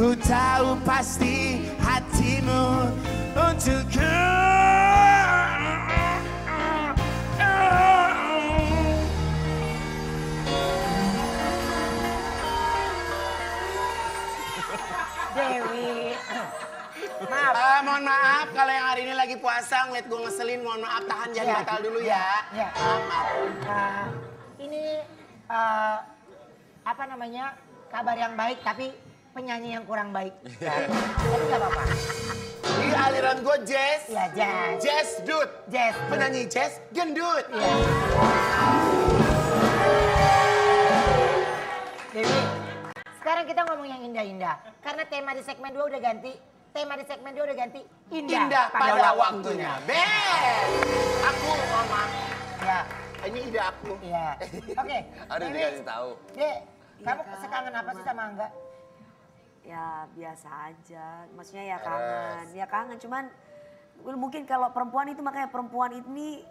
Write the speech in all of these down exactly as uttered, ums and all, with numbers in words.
Ku tahu pasti hatimu untukku. Dewi, maaf. Uh, mohon maaf kalau yang hari ini lagi puasa ngeliat gue ngeselin, mohon maaf, tahan jangan ya, batal dulu ya. Ya. ya. Uh, maaf. Uh, ini uh, apa namanya, kabar yang baik tapi penyanyi yang kurang baik. Tapi nggak apa-apa. Ini aliran gue jazz. Ya jazz. Jazz dude. Jazz. Penyanyi jazz gendut. Ya. Dewi. Sekarang kita ngomong yang indah-indah. Karena tema di segmen dua udah ganti. Tema di segmen dua udah ganti. Indah, indah pada, pada waktunya. Beb! Aku, Mama. Ya. Ini ide aku. Iya. Oke. Okay. Aduh, dia kasih tahu. Dek, kamu ya, sekangen apa sih sama Angga? Ya, biasa aja. Maksudnya ya kangen. Ya kangen, cuman mungkin kalau perempuan itu, makanya perempuan ini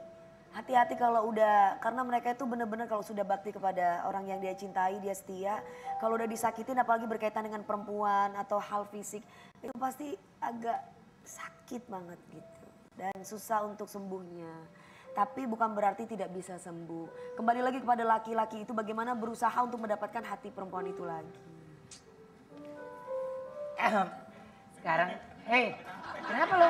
hati-hati kalau udah, karena mereka itu bener-bener kalau sudah bakti kepada orang yang dia cintai, dia setia. Kalau udah disakitin apalagi berkaitan dengan perempuan atau hal fisik, itu pasti agak sakit banget gitu. Dan susah untuk sembuhnya. Tapi bukan berarti tidak bisa sembuh. Kembali lagi kepada laki-laki itu bagaimana berusaha untuk mendapatkan hati perempuan itu lagi. Sekarang, hei, kenapa lo?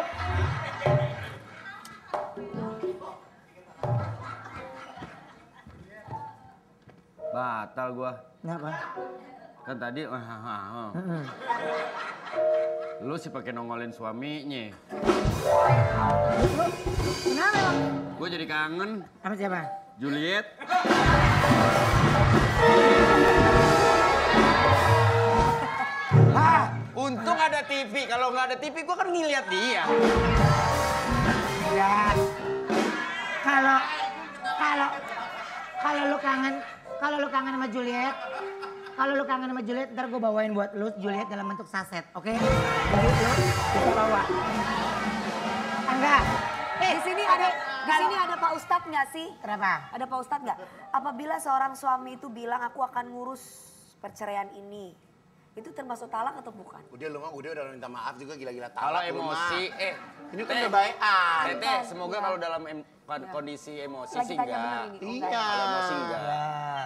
Batal gua. Kenapa? Kan tadi uh, uh, uh. Mm-hmm. Lu sih pakai nongolin suaminya. Kenapa emang? Gua jadi kangen. Sama siapa? Juliet. Hah, untung ada T V. Kalau nggak ada T V gua kan ngeliat dia. Ya. Kalau kalau kalau lu kangen Kalau lu kangen sama Juliet, kalau lu kangen sama Juliet, ntar gue bawain buat lu Juliet dalam bentuk saset, oke? Okay? Lu kita bawa. Angga, eh, di sini ada, di sini ada Pak Ustadz nggak sih? Kenapa? Ada Pak Ustadz nggak? Apabila seorang suami itu bilang aku akan ngurus perceraian ini, itu termasuk talak atau bukan? Udah lu mah, udah udah minta maaf juga gila-gila talak. Kalau emosi, ma. eh, ini kan kebaikan. Tete, semoga ya. Kalau dalam kondisi emosi sih enggak. Iya. Kalau emosi enggak.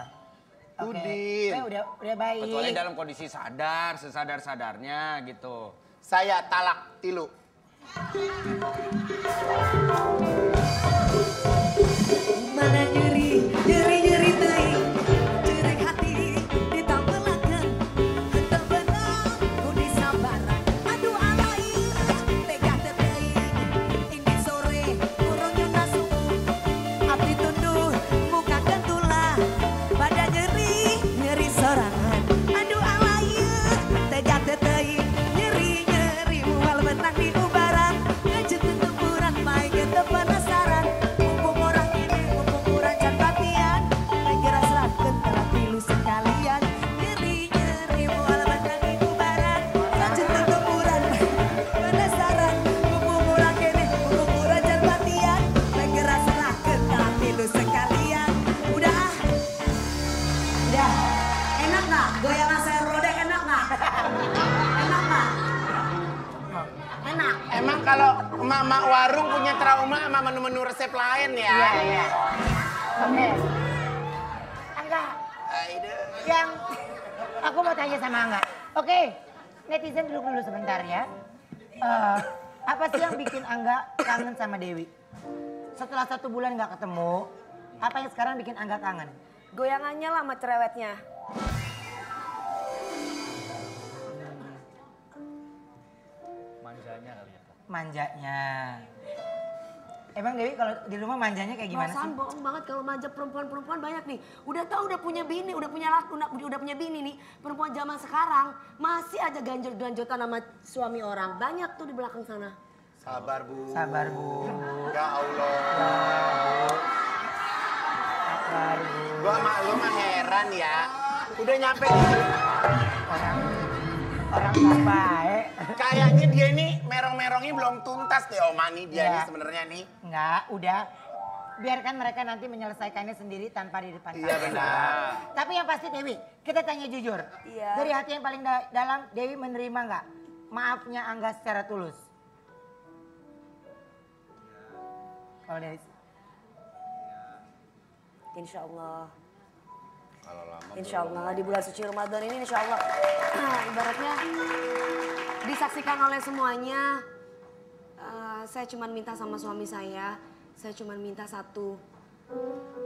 Udin. Udah, udah baik. Kecuali dalam kondisi sadar, sesadar-sadarnya gitu. Saya talak tilu. Gimana nyeri, nyeri, nyeri teing, cerek hati, ditampelkan, terbentang, kudu sabaran, aduh alai, tega teteing, ini sore, kurang nasu, api tunduh, muka kentulah, pada nyeri, nyeri sorangan, aduh alai, tega teteing, nyeri, nyeri, mual benang di ubaran, ngejut ketempuran, main ketepan asaran. Mama warung punya trauma sama menu-menu resep lain ya. Iya, iya. Oke. Angga. Yang aku mau tanya sama Angga. Oke, okay. Netizen duduk dulu sebentar ya. Uh, apa sih yang bikin Angga kangen sama Dewi? Setelah satu bulan nggak ketemu, apa yang sekarang bikin Angga kangen? Goyangannya lah sama cerewetnya. Manjanya kali ya. Manjanya. Emang Dewi kalau di rumah manjanya kayak gimana? Perasaan sih? Bohong banget kalau manja perempuan-perempuan banyak nih. Udah tau udah punya bini, udah punya laki, udah, udah punya bini nih. Perempuan zaman sekarang masih aja ganjel-ganjotan sama suami orang. Banyak tuh di belakang sana. Sabar Bu. Sabar Bu. Ya Allah. Sabar Bu. Gua maklum heran ya. Udah nyampe orang orang baik. Kayaknya dia ini merong-merongnya belum tuntas deh Omani dia ya. Ini sebenarnya nih. Enggak, udah biarkan mereka nanti menyelesaikannya sendiri tanpa di depan. Iya benar. Tapi yang pasti Dewi, kita tanya jujur. Iya. Dari hati yang paling da dalam, Dewi menerima nggak maafnya Angga secara tulus? Kalau Dewi? Insya Allah. Kalau lama insya Allah di bulan suci Ramadan ini insya Allah. Nah, ibaratnya disaksikan oleh semuanya. Uh, saya cuma minta sama suami saya. Saya cuma minta satu,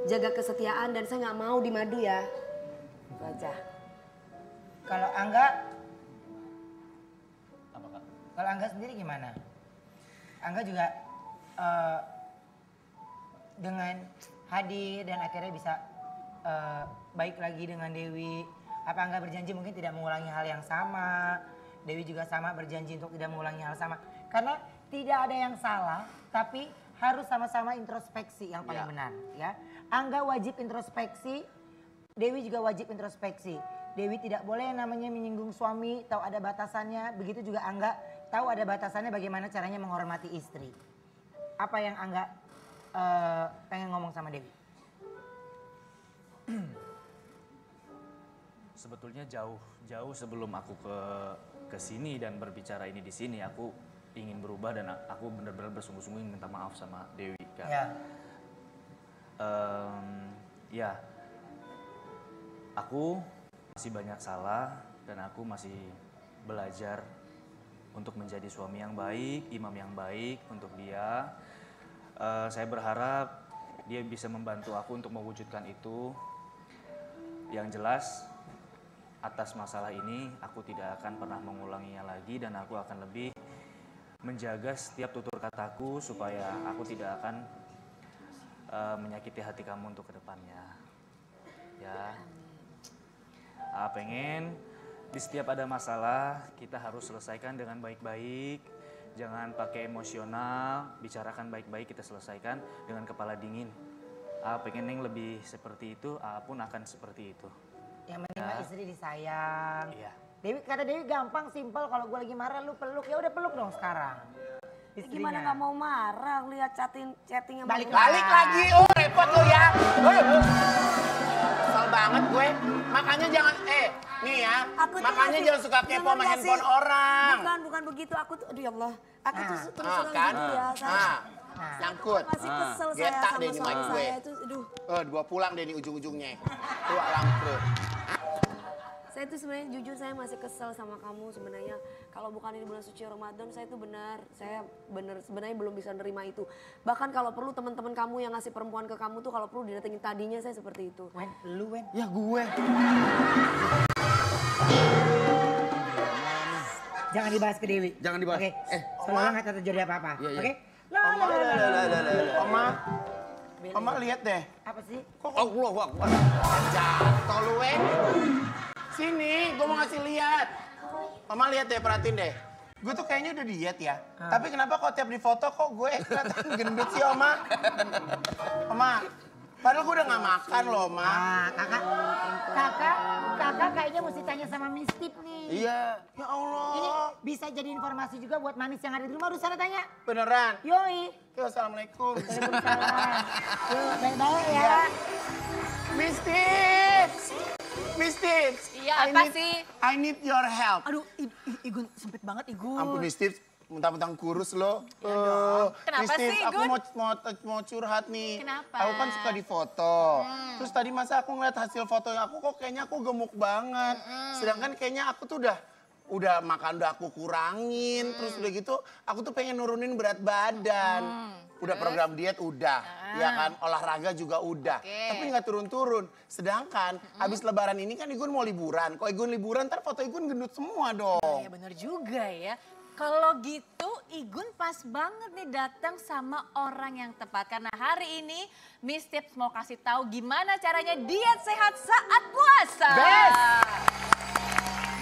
jaga kesetiaan dan saya nggak mau dimadu ya. Itu aja. Kalau Angga, apakah? Kalau Angga sendiri gimana? Angga juga uh, dengan hadir dan akhirnya bisa uh, baik lagi dengan Dewi. Apa Angga berjanji mungkin tidak mengulangi hal yang sama? Dewi juga sama berjanji untuk tidak mengulangi hal sama. Karena tidak ada yang salah, tapi harus sama-sama introspeksi yang paling ya. benar ya. Angga wajib introspeksi, Dewi juga wajib introspeksi. Dewi tidak boleh yang namanya menyinggung suami, tahu ada batasannya. Begitu juga Angga tahu ada batasannya bagaimana caranya menghormati istri. Apa yang Angga uh, pengen ngomong sama Dewi? Sebetulnya jauh jauh sebelum aku ke ke sini dan berbicara ini di sini, aku ingin berubah dan aku benar-benar bersungguh-sungguh minta maaf sama Dewi kan. Ya. Um, ya, aku masih banyak salah dan aku masih belajar untuk menjadi suami yang baik, imam yang baik untuk dia. Uh, saya berharap dia bisa membantu aku untuk mewujudkan itu. Yang jelas, atas masalah ini aku tidak akan pernah mengulanginya lagi dan aku akan lebih menjaga setiap tutur kataku supaya aku tidak akan uh, menyakiti hati kamu untuk kedepannya. Ya, uh, pengen di setiap ada masalah kita harus selesaikan dengan baik-baik, jangan pakai emosional, bicarakan baik-baik kita selesaikan dengan kepala dingin. Uh, pengen yang lebih seperti itu, uh, pun akan seperti itu. Yang menerima uh, istri disayang. Iya. Dewi, kata Dewi gampang, simpel. Kalau gue lagi marah, lu peluk. Ya udah peluk dong sekarang. Istrinya. Gimana gak mau marah? Lihat chatting, chattingnya balik, balik lagi. Oh repot lu ya. Kesel banget gue. Makanya jangan eh nih ya. Aku makanya jangan suka kepo sama handphone orang. Bukan bukan begitu. Aku tuh, aduh ya Allah. Aku nah, tuh terus terang kan? Gitu ya. Nyangkut. Nah, masih kesel nah, saya sama deh, suami gue. Saya itu, aduh. Eh dua pulang deh nih ujung-ujungnya. Tua langkut. Saya itu sebenarnya jujur saya masih kesel sama kamu sebenarnya. Kalau bukan di bulan suci Ramadan saya itu benar, saya benar sebenarnya belum bisa nerima itu. Bahkan kalau perlu teman-teman kamu yang ngasih perempuan ke kamu tuh kalau perlu didatengin tadinya saya seperti itu. Wen, lu Wen? Ya gue. Jangan dibahas ke Dewi. Jangan dibahas. Oke. Okay. Eh, semoga nggak terjadi apa-apa. Ya, ya. Oke. Okay? La la la la la la la. Oma. Oma lihat deh. Apa sih? Kok Allah Akbar. Jatuh lu Wen. Sini, gue mau ngasih lihat. Mama lihat deh, perhatiin deh. Gue tuh kayaknya udah diet ya. Hmm. Tapi kenapa kok tiap di foto kok gue kelihatan gendut sih, Oma? Oma, padahal gue udah gak makan loh, Oma. Ah, kakak, kakak, kakak kayaknya mesti tanya sama Miss Tip nih. Iya. Ya Allah. Ini bisa jadi informasi juga buat manis yang ada di rumah. Harus sana tanya. Beneran? Yoi. Yo, assalamualaikum. Waalaikumsalam. Yo, baik-baik ya. Ya. Miss Tip. Miss Tips, iya, I, apa need, sih? I need your help. Aduh, Igun sempit banget Igun. Ampun Miss Tips, mentang-mentang kurus lo. Ya uh, kenapa Miss Tips, sih Igun? Aku mau, mau, mau curhat nih. Kenapa? Aku kan suka difoto. Hmm. Terus tadi masa aku ngeliat hasil foto aku kok kayaknya aku gemuk banget. Hmm. Sedangkan kayaknya aku tuh udah udah makan udah aku kurangin. Hmm. Terus udah gitu aku tuh pengen nurunin berat badan. Hmm. Udah program diet udah, ah. ya kan olahraga juga udah, okay. Tapi nggak turun-turun. Sedangkan mm-hmm. abis Lebaran ini kan Igun mau liburan, kalau Igun liburan ntar foto Igun gendut semua dong. Oh, ya bener juga ya. Kalau gitu Igun pas banget nih datang sama orang yang tepat karena hari ini Miss Tips mau kasih tahu gimana caranya diet sehat saat puasa. Best.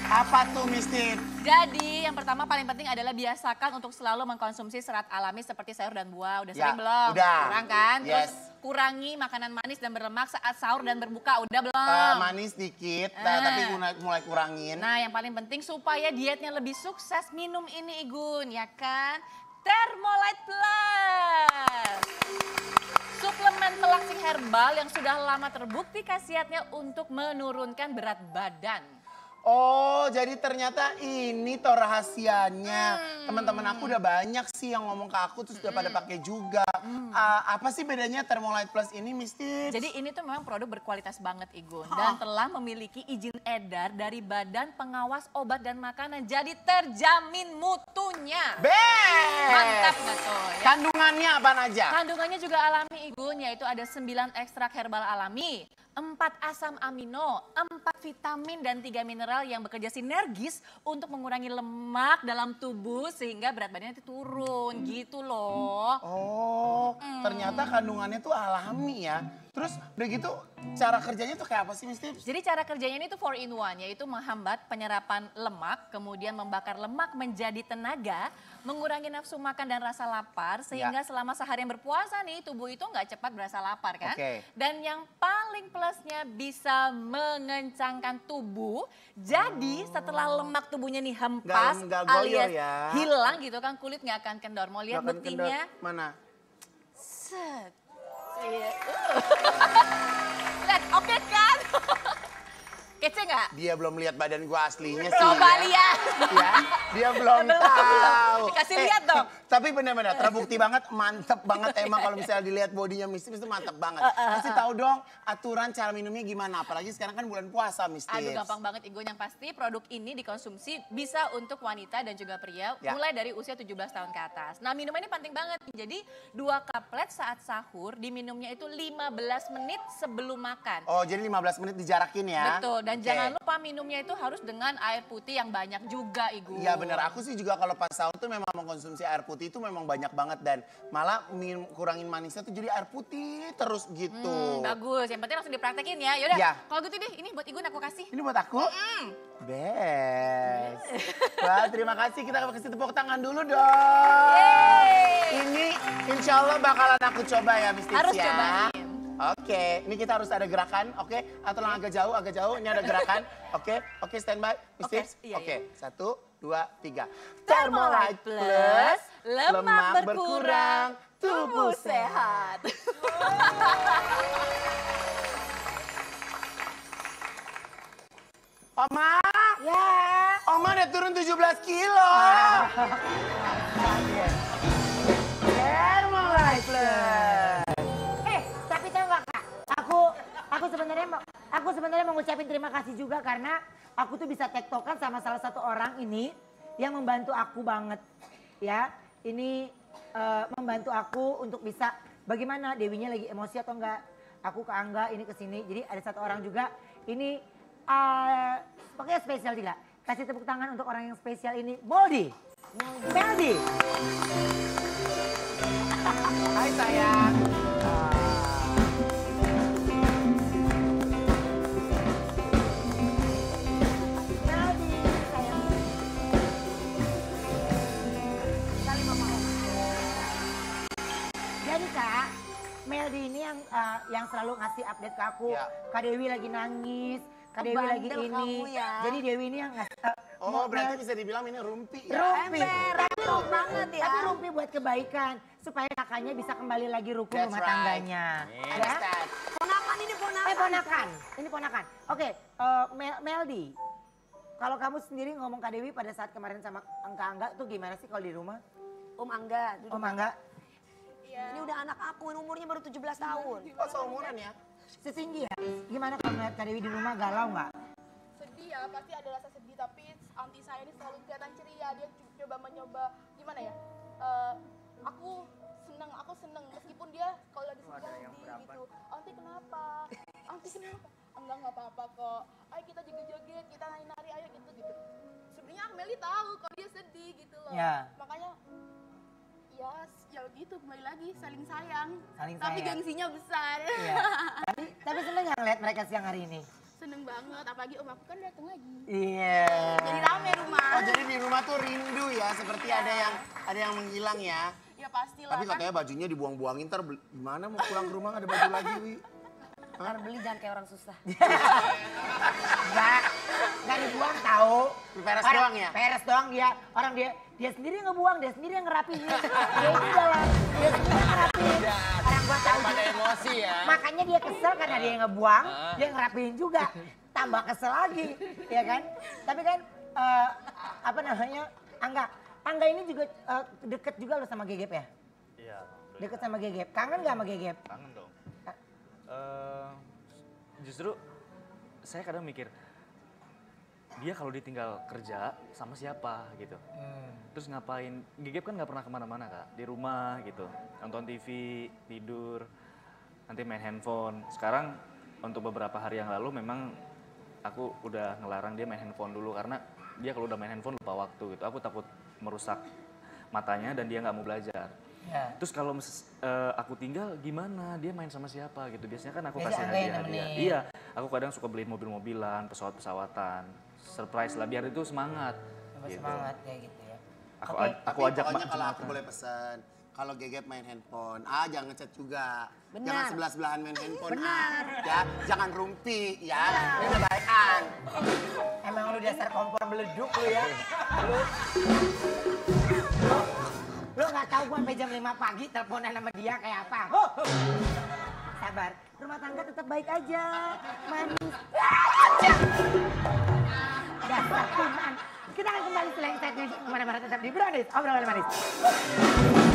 Apa tuh Miss Tips? Jadi yang pertama paling penting adalah biasakan untuk selalu mengkonsumsi serat alami seperti sayur dan buah. Udah ya, sering belum? Udah. Kurang kan? Yes. Terus kurangi makanan manis dan berlemak saat sahur dan berbuka. Udah belum? Uh, manis dikit uh. tapi mulai kurangin. Nah yang paling penting supaya dietnya lebih sukses minum ini Igun ya kan? Thermolite Plus. Suplemen pelangsing herbal yang sudah lama terbukti khasiatnya untuk menurunkan berat badan. Oh, jadi ternyata ini toh rahasianya. Hmm. Teman-teman aku udah banyak sih yang ngomong ke aku terus udah hmm. pada pakai juga. Hmm. Uh, apa sih bedanya Thermolite Plus ini, Miss Tips? Jadi ini tuh memang produk berkualitas banget, Igun. Dan telah memiliki izin edar dari Badan Pengawas Obat dan Makanan. Jadi terjamin mutunya. Best! Mantap gak tuh? Ya? Kandungannya apaan aja? Kandungannya juga alami, Igun. Yaitu ada sembilan ekstrak herbal alami, empat asam amino, empat vitamin dan tiga mineral yang bekerja sinergis untuk mengurangi lemak dalam tubuh sehingga berat badannya itu turun gitu loh. Oh, hmm. ternyata kandungannya tuh alami ya. Terus udah gitu cara kerjanya tuh kayak apa sih, Miss Tips? Jadi cara kerjanya ini tuh four in one, yaitu menghambat penyerapan lemak, kemudian membakar lemak menjadi tenaga, mengurangi nafsu makan dan rasa lapar, sehingga ya. selama seharian berpuasa nih tubuh itu nggak cepat berasa lapar kan. Okay. Dan yang paling plusnya bisa mengencangkan tubuh, jadi oh. setelah lemak tubuhnya nih hempas gak, gak alias ya. hilang gitu kan, kulit nggak akan kendor. Mau lihat buktinya? Mana? Set. Iya. Lihat, oke kan? Kece nggak? Dia belum lihat badan gua aslinya sih. Coba ya. lihat. Ya, dia belum tahu. Dikasih eh, lihat dong. Tapi benar-benar terbukti banget, mantep banget emang kalau misalnya dilihat bodinya Miss Tips itu mantep banget. Kasih tahu dong aturan cara minumnya gimana, apalagi sekarang kan bulan puasa Miss Tips. Aduh gampang banget Igun, yang pasti produk ini dikonsumsi bisa untuk wanita dan juga pria ya. mulai dari usia tujuh belas tahun ke atas. Nah minuman ini penting banget, jadi dua kaplet saat sahur diminumnya itu lima belas menit sebelum makan. Oh jadi lima belas menit dijarakin ya? Betul, dan okay. jangan lupa minumnya itu harus dengan air putih yang banyak juga Igun. Iya bener, aku sih juga kalau pas sahur tuh memang mengkonsumsi air putih. Putih itu memang banyak banget dan malah minum, kurangin manisnya tuh jadi air putih terus gitu. Hmm, bagus, yang penting langsung dipraktekin ya. Yaudah, ya. kalau gitu deh, ini buat Igun aku kasih. Ini buat aku? Mm. Best. Wah, terima kasih, kita kasih tepuk tangan dulu dong. Yeay. Ini insya Allah bakalan aku coba ya Miss Tips. Harus ya. cobain. Oke, okay. ini kita harus ada gerakan, oke? Okay? Atau okay. agak jauh, agak jauh, ini ada gerakan. Oke, okay. oke okay, standby, Miss Tips. Oke, okay. iya, okay. iya. satu, dua, tiga. Thermolite Plus, lemak, lemak berkurang, tubuh sehat. Oma, ya. Oma udah turun tujuh belas kilo. Thermolite Plus. Aku sebenarnya mau, aku sebenarnya mau ngucapin terima kasih juga karena aku tuh bisa tektokan sama salah satu orang ini yang membantu aku banget, ya. Ini uh, membantu aku untuk bisa bagaimana Dewinya lagi emosi atau enggak. Aku ke Angga ini kesini, jadi ada satu orang juga ini uh, pokoknya spesial juga. Kasih tepuk tangan untuk orang yang spesial ini, Boldi. Boldi. Hai sayang. Meldi ini yang uh, yang selalu ngasih update ke aku, ya. Kak Dewi lagi nangis, Kak Dewi lagi ini, ya. jadi Dewi ini yang ngasih. Uh, oh berarti bisa dibilang ini rumpi ya? Rumpi, Ember, tapi rumpi banget ya. Tapi rumpi buat kebaikan, supaya kakaknya bisa kembali lagi rukun rumah right. tangganya. Yeah. Ya? Ponakan ini ponakan. Eh ponakan, ini ponakan. Oke, okay, uh, Mel Meldi, kalau kamu sendiri ngomong Kak Dewi pada saat kemarin sama Angga Angga tuh gimana sih kalau di rumah? Om Angga. Om Angga. Ini udah anak aku, umurnya baru tujuh belas tahun. Oh, seumuran ya? Setinggi ya? Gimana kalau melihat Kak Dewi di rumah, galau nggak? Sedih ya, pasti ada rasa sedih. Tapi auntie saya ini selalu kelihatan ceria. Dia coba mencoba, gimana ya? Uh, aku seneng, aku seneng. Meskipun dia kalau lagi sedih, oh, gitu. Auntie kenapa? Auntie kenapa? Enggak, nggak apa-apa kok. Ayo kita joget-joget, kita nari-nari, ayo gitu gitu. Sebenarnya Meldi tahu kalau dia sedih gitu loh. Ya. Makanya. Yes, ya gitu kembali lagi saling sayang. Saling tapi sayang. Gengsinya besar. Iya. Tapi tapi seneng nggak ngeliat mereka siang hari ini? Seneng banget, apalagi om aku kan datang lagi. Iya. Yeah. Jadi rame rumah. Oh jadi di rumah tuh rindu ya, seperti yeah. ada yang ada yang menghilang ya. Ya pastilah. Tapi katanya kan bajunya dibuang-buangin, ntar gimana mau pulang ke rumah nggak ada baju lagi, Wi? Ntar beli jangan kayak orang susah. Enggak, enggak dibuang tahu. Peres doang ya? Peres doang dia, orang dia. Dia sendiri ngebuang, dia sendiri yang ngerapihin. Dia ini dalam, dia sendiri yang ngerapihin. yang gua tahu juga. Emosi ya. Makanya dia kesel karena dia ngebuang, uh. dia ngerapihin juga. Tambah kesel lagi, ya kan? Tapi kan, uh, apa namanya, Angga. Angga ini juga uh, deket juga lo sama Gegep ya? Iya. Deket sama Gegep. Kangen gak sama Gegep? Kangen dong. Uh, justru saya kadang mikir, dia kalau ditinggal kerja sama siapa gitu. Hmm. Terus ngapain, Gegep kan gak pernah kemana-mana Kak, di rumah gitu. Nonton T V, tidur, nanti main handphone. Sekarang untuk beberapa hari yang lalu memang aku udah ngelarang dia main handphone dulu. Karena dia kalau udah main handphone lupa waktu gitu. Aku takut merusak matanya dan dia gak mau belajar. Ya. Terus kalau uh, aku tinggal gimana, dia main sama siapa gitu. Biasanya kan aku kasih hadiah-hadiah. Iya, aku kadang suka beliin mobil-mobilan, pesawat-pesawatan. Surprise lah, biar itu semangat. Gitu. Semangat ya gitu ya. Aku, okay. aku ajak pokoknya kalau aku boleh pesan, kalau Gegep main handphone, ah jangan ngechat juga. Benar. Jangan sebelah-sebelahan main handphone. Benar. Ah, ya, jangan rumpi ya. Ini udah baikan. Emang lu dasar kompor meleduk lu ya. Lu. Lu gak tahu gua sampai jam lima pagi teleponan sama dia kayak apa. Oh. Sabar, rumah tangga tetap baik aja. Manis. Dasar Tuhan. Kita akan kembali setelah insightnya kemana-mana tetap di Brownies. Obrolan manis.